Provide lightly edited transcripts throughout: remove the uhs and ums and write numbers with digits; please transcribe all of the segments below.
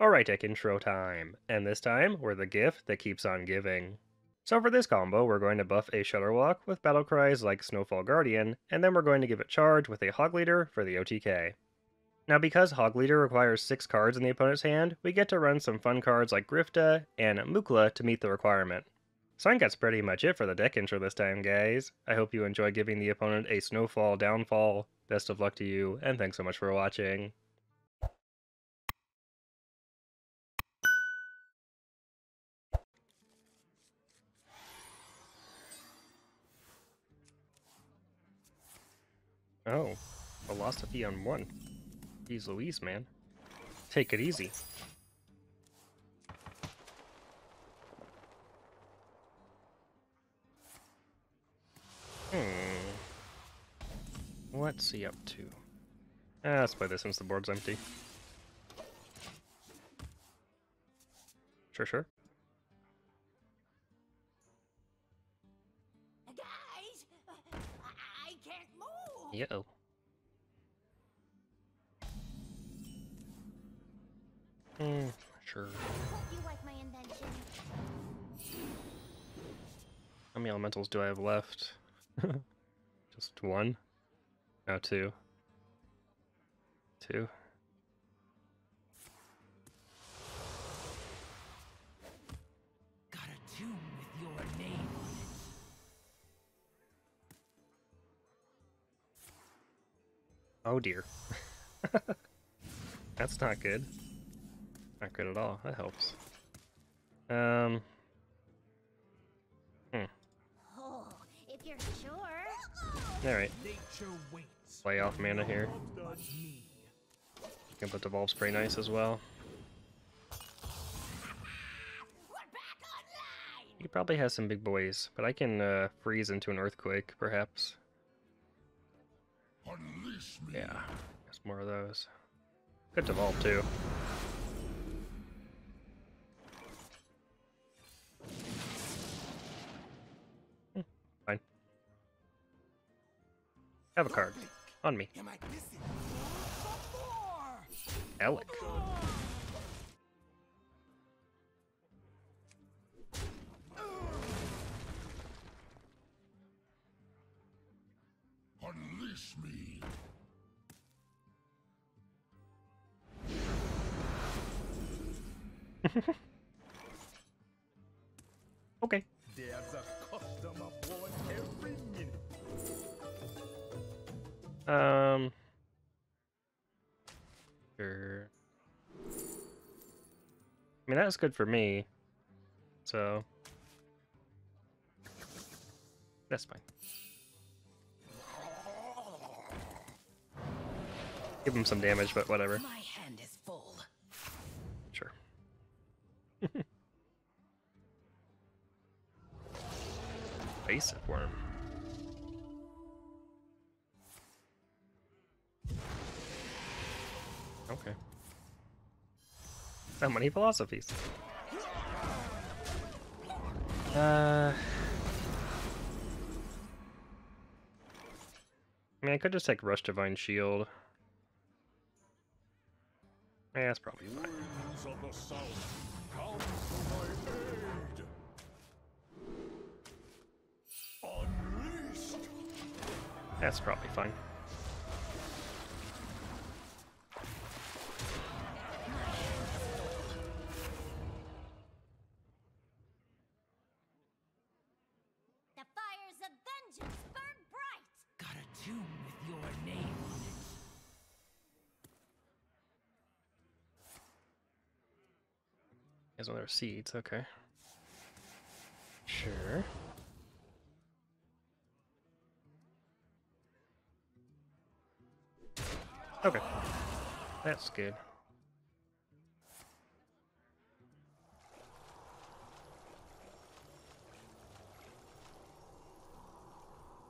Alright, tech intro time, and this time we're the gift that keeps on giving. So for this combo, we're going to buff a Shudderwock with battlecries like Snowfall Guardian, and then we're going to give it charge with a Hogleader for the OTK. Now because Hogleader requires 6 cards in the opponent's hand, we get to run some fun cards like Griftah and Mukla to meet the requirement. So I think that's pretty much it for the deck intro this time, guys. I hope you enjoy giving the opponent a Snowfall downfall. Best of luck to you, and thanks so much for watching. Oh, philosophy on 1. Jeez Louise, man. Take it easy. What's he up to? Let's play this since the board's empty. Sure. Guys, I can't move. Yo. Sure. Hope you like my invention. How many elementals do I have left? Just one. No, two. Got a tomb with your name on it. Oh dear. That's not good. Not good at all. That helps. Oh, if you're sure. All right. Play off mana here. You can put Devolve's pretty nice as well. He probably has some big boys, but I can freeze into an Earthquake, perhaps. Yeah, there's more of those. Good Devolve, too. Fine. Have a card. On me. Alec. Unleash me. Okay. There's a custom aboard every minute. Sure. I mean, that's good for me, so that's fine. Give him some damage, but whatever. My hand is full. Sure. Basic worm. Okay. So many philosophies. I mean, I could just take Rush Divine Shield. Yeah, that's probably fine. That's probably fine. There's other seeds, okay. Sure. Okay. That's good.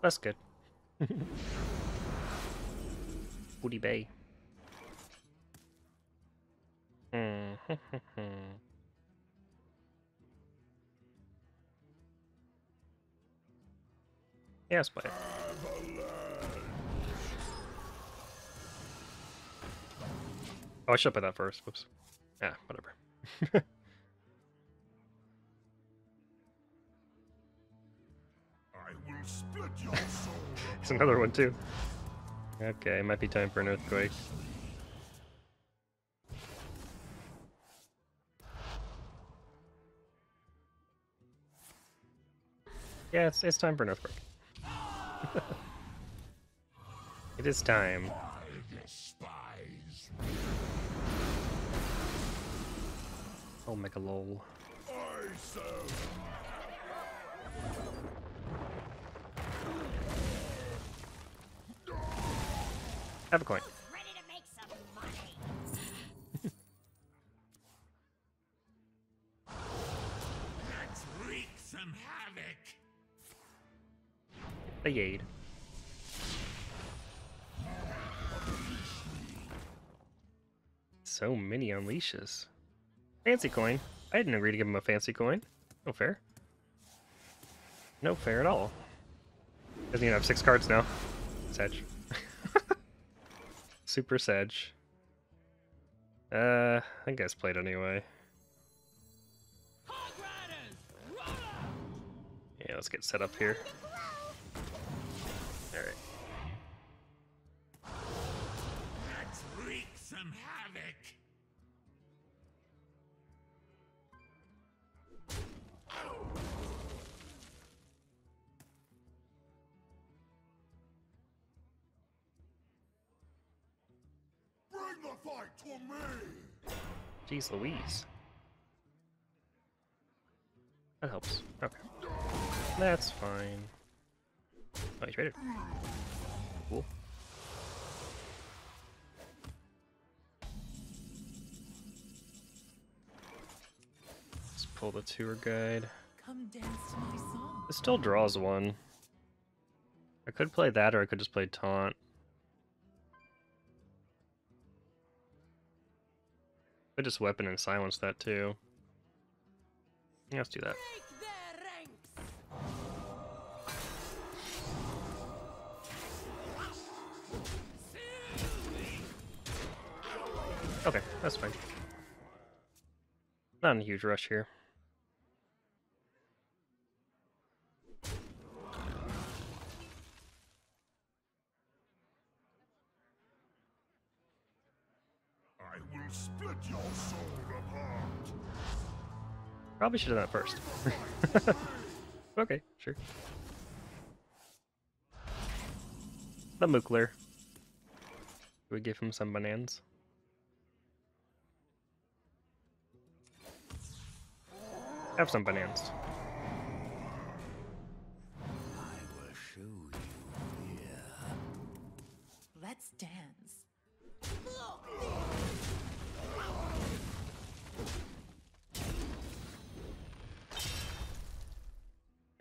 That's good. Booty Bay. Yeah, let's play it. Oh, I should play that first. Whoops. Ah, whatever. It's another one too. Okay, it might be time for an earthquake. Yeah, it's time for an earthquake. It is time. I'll make a lol. Have a coin. Ready to make some money. Let's wreak some havoc. The aid. So many unleashes. Fancy coin. I didn't agree to give him a fancy coin. No fair. No fair at all. Doesn't even have 6 cards now. Sag. Super Sag. I guess played anyway. Yeah, let's get set up here. Alright. Let's wreak some havoc. Jeez Louise. That helps. Okay. That's fine. Oh, he traded. Cool. Let's pull the tour guide. Come dance to my song. It still draws one. I could play that or I could just play taunt. I just weapon and silence that too. Yeah, let's do that. Okay, that's fine. Not in a huge rush here. Probably should have done that first. Okay, sure. The Mukla. We give him some bananas. Have some bananas. I will show you here. Let's dance.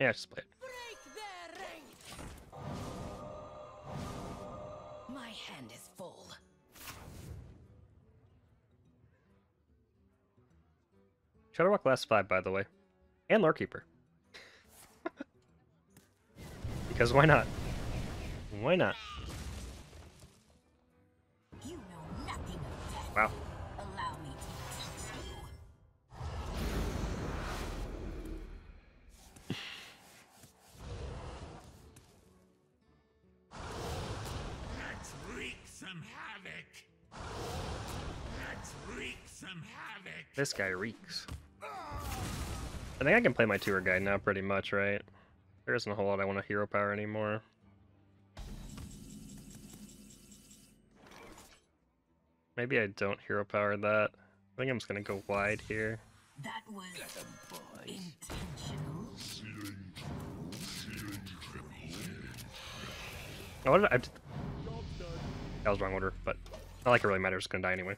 Yeah, just play it. Break their ranks. My hand is full. Shadowwalk lasts 5, by the way, and Lorekeeper. Because why not? Why not? You know nothing of that. Wow. This guy reeks. I think I can play my tour guide now pretty much, right? There isn't a whole lot I want to hero power anymore. Maybe I don't hero power that. I think I'm just gonna go wide here. That was intentional. Oh, what did that was wrong order, but not like it really matters. It's gonna die anyway.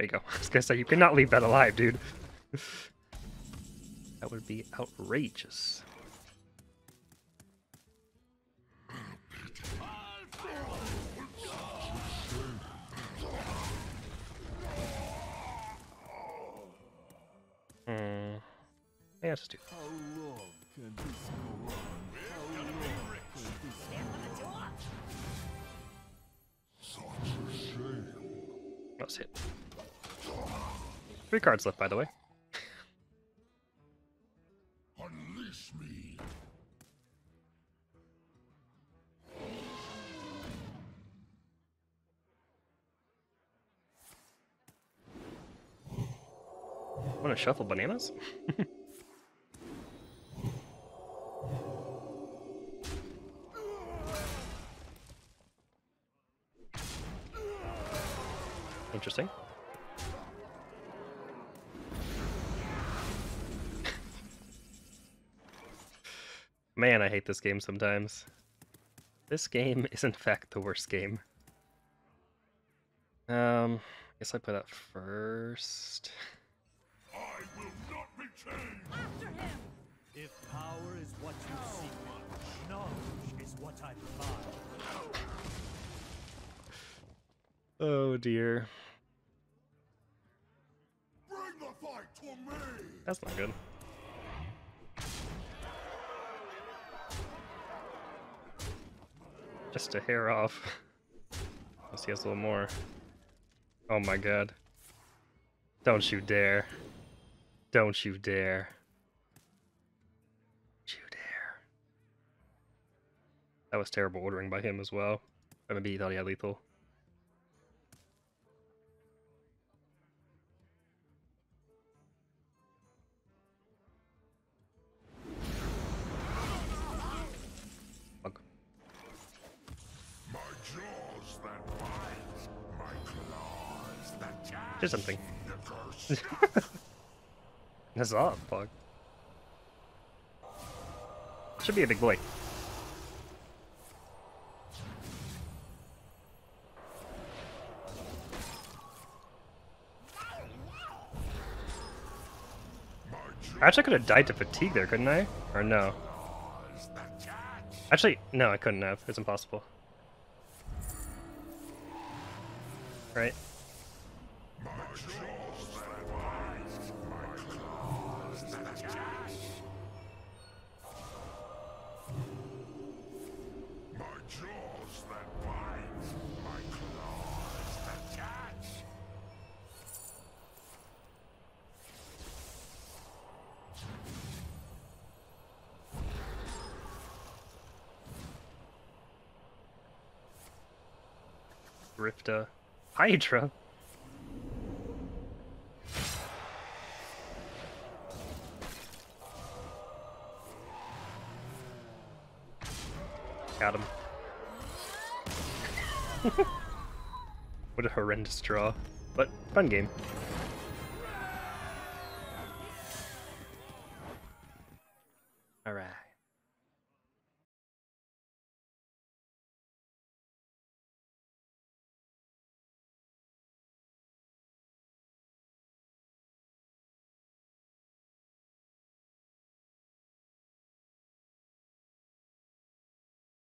There you go. I was gonna say, you cannot leave that alive, dude. That would be outrageous. Yeah, let's just do that. Let's hit. 3 cards left, by the way. Unleash me. Want to shuffle bananas? Interesting. Man, I hate this game sometimes. This game is in fact the worst game. I guess I put up first. I will not return. After him. If power is what you seek, knowledge is what I provide. Oh dear. Bring the fight to me. That's not good. Just a hair off. Unless he has a little more. Oh my god. Don't you dare. Don't you dare. Don't you dare. That was terrible ordering by him as well. Or maybe he thought he had lethal. Fuck. My jaws that bite, my claws that gash. Just something. That's all, fuck. Should be a big boy. Actually, I could have died to fatigue there, couldn't I? Or no? Actually, no, I couldn't have. It's impossible. Right? Griftah. Hydra? Got him. What a horrendous draw, but fun game.